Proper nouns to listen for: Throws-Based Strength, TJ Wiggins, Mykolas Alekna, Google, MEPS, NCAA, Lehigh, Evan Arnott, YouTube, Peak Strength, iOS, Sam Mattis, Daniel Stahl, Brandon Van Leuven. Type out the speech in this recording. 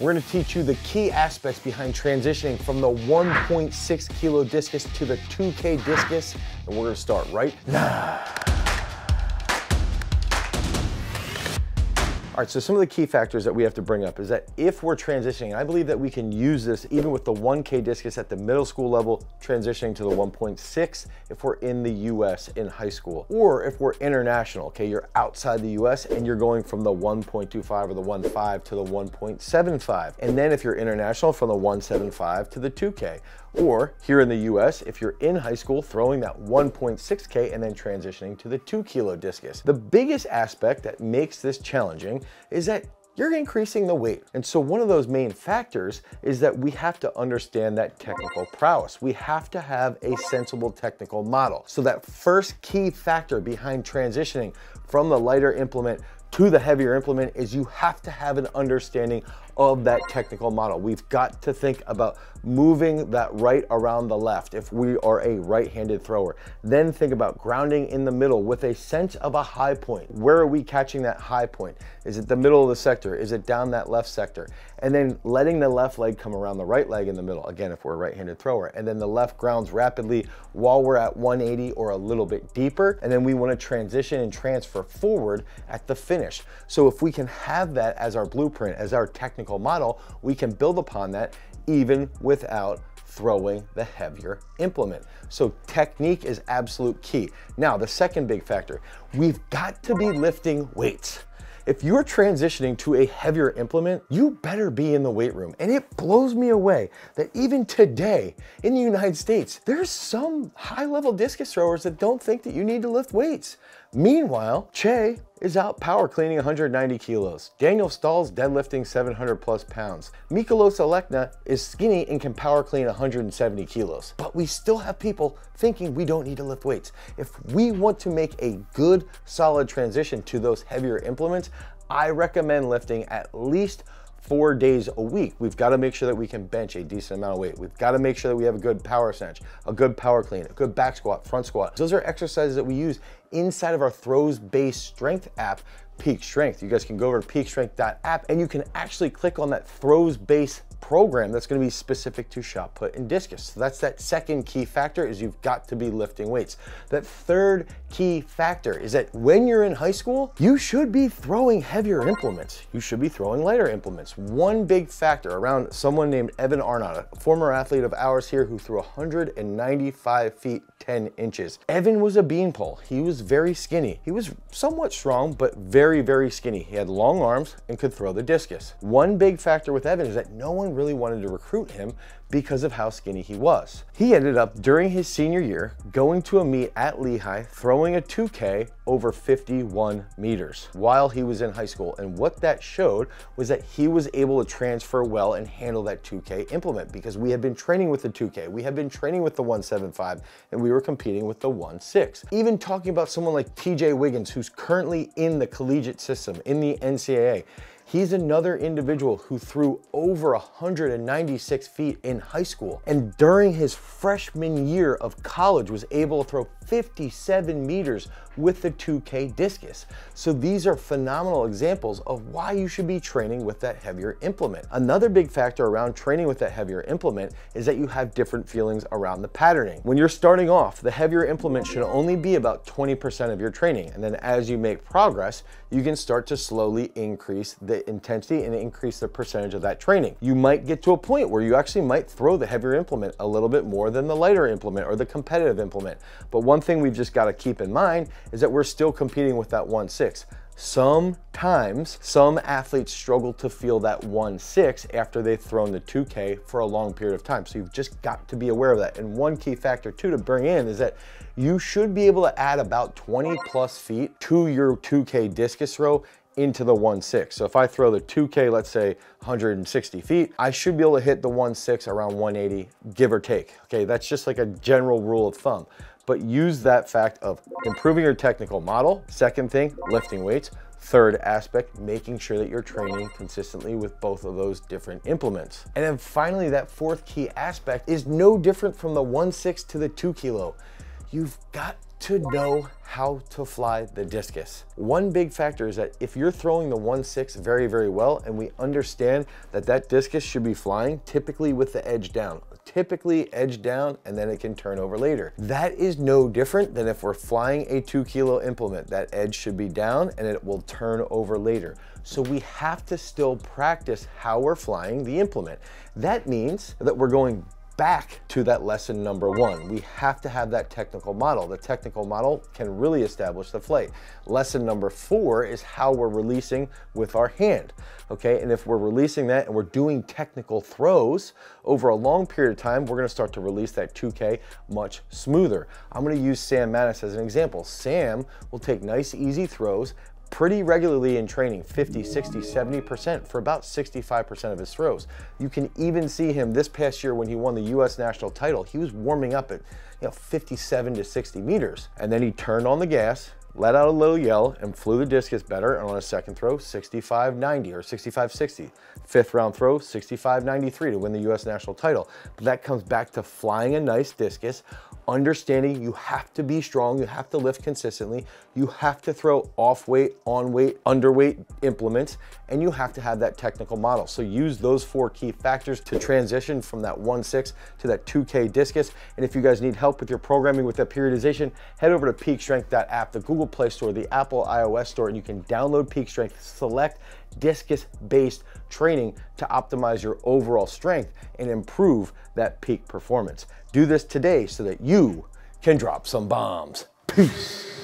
We're gonna teach you the key aspects behind transitioning from the 1.6 kilo discus to the 2K discus, and we're gonna start right now. All right, so some of the key factors that we have to bring up is that if we're transitioning, and I believe that we can use this even with the 1K discus at the middle school level, transitioning to the 1.6 if we're in the US in high school, or if we're international, okay, you're outside the US and you're going from the 1.25 or the 1.5 to the 1.75. And then if you're international, from the 1.75 to the 2K. Or here in the US, if you're in high school, throwing that 1.6K and then transitioning to the 2 kilo discus. The biggest aspect that makes this challenging is that you're increasing the weight. And so one of those main factors is that we have to understand that technical prowess. We have to have a sensible technical model. So that first key factor behind transitioning from the lighter implement to the heavier implement is you have to have an understanding of that technical model. We've got to think about moving that right around the left if we are a right-handed thrower. Then think about grounding in the middle with a sense of a high point. Where are we catching that high point? Is it the middle of the sector? Is it down that left sector? And then letting the left leg come around the right leg in the middle, again, if we're a right-handed thrower. And then the left grounds rapidly while we're at 180 or a little bit deeper. And then we wanna transition and transfer forward at the finish. So if we can have that as our blueprint, as our technical model, we can build upon that even without throwing the heavier implement. So technique is absolute key. Now, the second big factor, we've got to be lifting weights. If you're transitioning to a heavier implement, you better be in the weight room. And it blows me away that even today in the United States, there's some high-level discus throwers that don't think that you need to lift weights. Meanwhile, Che is out power cleaning 190 kilos. Daniel Stahl's deadlifting 700 plus pounds. Mykolas Alekna is skinny and can power clean 170 kilos. But we still have people thinking we don't need to lift weights. If we want to make a good, solid transition to those heavier implements, I recommend lifting at least 4 days a week. We've got to make sure that we can bench a decent amount of weight. We've got to make sure that we have a good power snatch, a good power clean, a good back squat, front squat. Those are exercises that we use inside of our Throws-Based Strength app, Peak Strength. You guys can go over to peakstrength.app and you can actually click on that Throws-Based program that's going to be specific to shot put and discus. So that's that second key factor, is you've got to be lifting weights. That third key factor is that when you're in high school, you should be throwing heavier implements. You should be throwing lighter implements. One big factor around someone named Evan Arnott, a former athlete of ours here who threw 195 feet 10 inches. Evan was a beanpole. He was very skinny. He was somewhat strong, but very, very skinny. He had long arms and could throw the discus. One big factor with Evan is that no one really wanted to recruit him because of how skinny he was. He ended up during his senior year going to a meet at Lehigh, throwing a 2K over 51 meters while he was in high school. And what that showed was that he was able to transfer well and handle that 2K implement, because we had been training with the 2K, we had been training with the 175, and we were competing with the 1.6. Even talking about someone like TJ Wiggins, who's currently in the collegiate system, in the NCAA, he's another individual who threw over 196 feet in high school, and during his freshman year of college was able to throw 57 meters with the 2K discus. So these are phenomenal examples of why you should be training with that heavier implement. Another big factor around training with that heavier implement is that you have different feelings around the patterning. When you're starting off, the heavier implement should only be about 20% of your training. And then as you make progress, you can start to slowly increase the intensity and increase the percentage of that training. You might get to a point where you actually might throw the heavier implement a little bit more than the lighter implement or the competitive implement. But one thing we've just got to keep in mind is that we're still competing with that 1.6. Sometimes some athletes struggle to feel that 1.6 after they've thrown the 2K for a long period of time. So you've just got to be aware of that. And one key factor too to bring in is that you should be able to add about 20 plus feet to your 2K discus throw into the 1.6. So if I throw the 2K, let's say 160 feet, I should be able to hit the 1.6 around 180, give or take. Okay, that's just like a general rule of thumb. But use that fact of improving your technical model. Second thing, lifting weights. Third aspect, making sure that you're training consistently with both of those different implements. And then finally, that fourth key aspect is no different from the 1.6 to the 2 kilo. You've got to know how to fly the discus. One big factor is that if you're throwing the 1.6 very, very well, and we understand that that discus should be flying typically with the edge down, typically edge down, and then it can turn over later. That is no different than if we're flying a 2 kilo implement. That edge should be down and it will turn over later. So we have to still practice how we're flying the implement. That means that we're going back to that lesson number one. We have to have that technical model. The technical model can really establish the flight. Lesson number four is how we're releasing with our hand, okay? And if we're releasing that and we're doing technical throws over a long period of time, we're gonna start to release that 2K much smoother. I'm gonna use Sam Mattis as an example. Sam will take nice, easy throws pretty regularly in training, 50, 60, 70% for about 65% of his throws. You can even see him this past year when he won the US national title, he was warming up at 57 to 60 meters. And then he turned on the gas, let out a little yell and flew the discus better. And on a second throw, 65-90 or 65-60. Fifth round throw, 65-93 to win the US national title. But that comes back to flying a nice discus, understanding you have to be strong, you have to lift consistently, you have to throw off weight, on weight, underweight implements, and you have to have that technical model. So use those four key factors to transition from that 1.6 to that 2K discus. And if you guys need help with your programming with that periodization, head over to peakstrength.app, the Google Play Store, the Apple iOS Store, and you can download Peak Strength, select discus-based training to optimize your overall strength and improve that peak performance. Do this today so that you can drop some bombs. Peace.